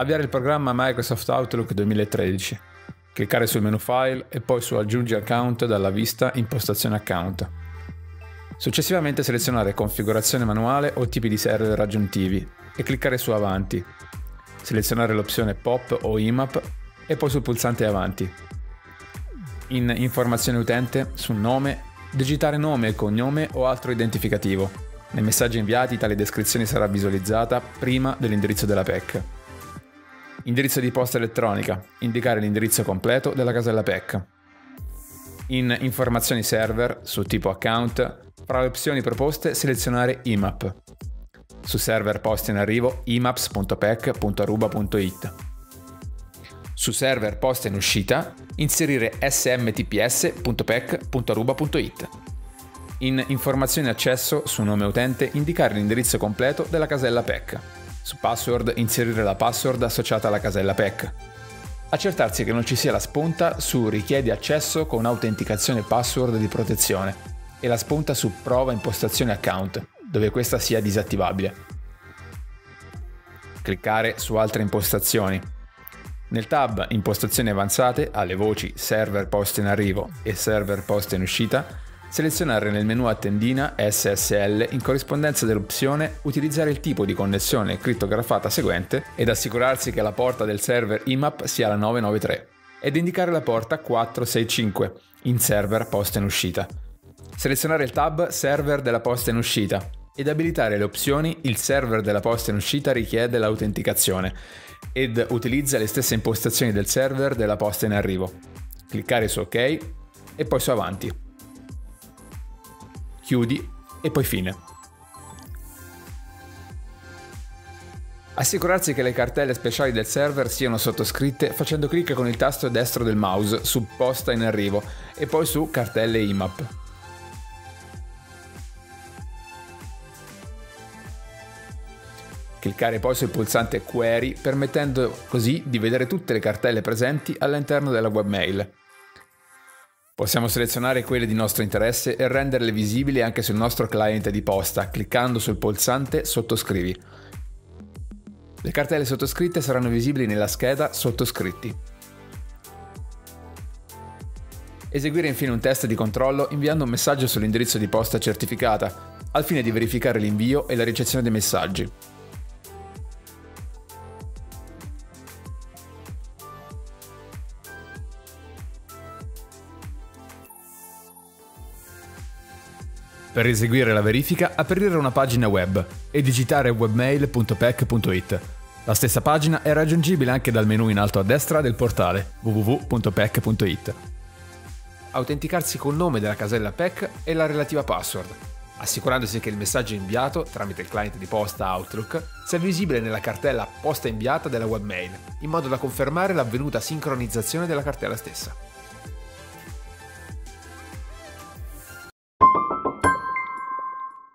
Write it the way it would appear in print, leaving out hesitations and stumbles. Avviare il programma Microsoft Outlook 2013. Cliccare sul menu File e poi su Aggiungi account dalla vista Impostazione account. Successivamente selezionare Configurazione manuale o tipi di server aggiuntivi e cliccare su Avanti. Selezionare l'opzione POP o IMAP e poi sul pulsante Avanti. In Informazione utente, su Nome, digitare nome e cognome o altro identificativo. Nei messaggi inviati tale descrizione sarà visualizzata prima dell'indirizzo della PEC. Indirizzo di posta elettronica. Indicare l'indirizzo completo della casella PEC. In Informazioni server, su Tipo account, fra le opzioni proposte selezionare IMAP. Su Server posti in arrivo imaps.pec.aruba.it. Su Server posta in uscita inserire smtps.pec.aruba.it. In Informazioni accesso, su Nome utente, indicare l'indirizzo completo della casella PEC. Su Password inserire la password associata alla casella PEC. Accertarsi che non ci sia la spunta su Richiedi accesso con autenticazione password di protezione e la spunta su Prova impostazione account, dove questa sia disattivabile. Cliccare su Altre impostazioni. Nel tab Impostazioni avanzate, alle voci Server posta in arrivo e Server posta in uscita, selezionare nel menu a tendina SSL in corrispondenza dell'opzione Utilizzare il tipo di connessione crittografata seguente ed assicurarsi che la porta del server IMAP sia la 993 ed indicare la porta 465 in Server posta in uscita. Selezionare il tab Server della posta in uscita ed abilitare le opzioni Il server della posta in uscita richiede l'autenticazione ed utilizza le stesse impostazioni del server della posta in arrivo. Cliccare su OK e poi su Avanti. Chiudi e poi Fine. Assicurarsi che le cartelle speciali del server siano sottoscritte facendo clic con il tasto destro del mouse su Posta in arrivo e poi su Cartelle IMAP. Cliccare poi sul pulsante Query, permettendo così di vedere tutte le cartelle presenti all'interno della webmail. Possiamo selezionare quelle di nostro interesse e renderle visibili anche sul nostro client di posta, cliccando sul pulsante Sottoscrivi. Le cartelle sottoscritte saranno visibili nella scheda Sottoscritti. Eseguire infine un test di controllo inviando un messaggio sull'indirizzo di posta certificata, al fine di verificare l'invio e la ricezione dei messaggi. Per eseguire la verifica, aprire una pagina web e digitare webmail.pec.it. La stessa pagina è raggiungibile anche dal menu in alto a destra del portale www.pec.it. Autenticarsi col nome della casella PEC e la relativa password, assicurandosi che il messaggio inviato tramite il client di posta Outlook sia visibile nella cartella Posta inviata della webmail, in modo da confermare l'avvenuta sincronizzazione della cartella stessa.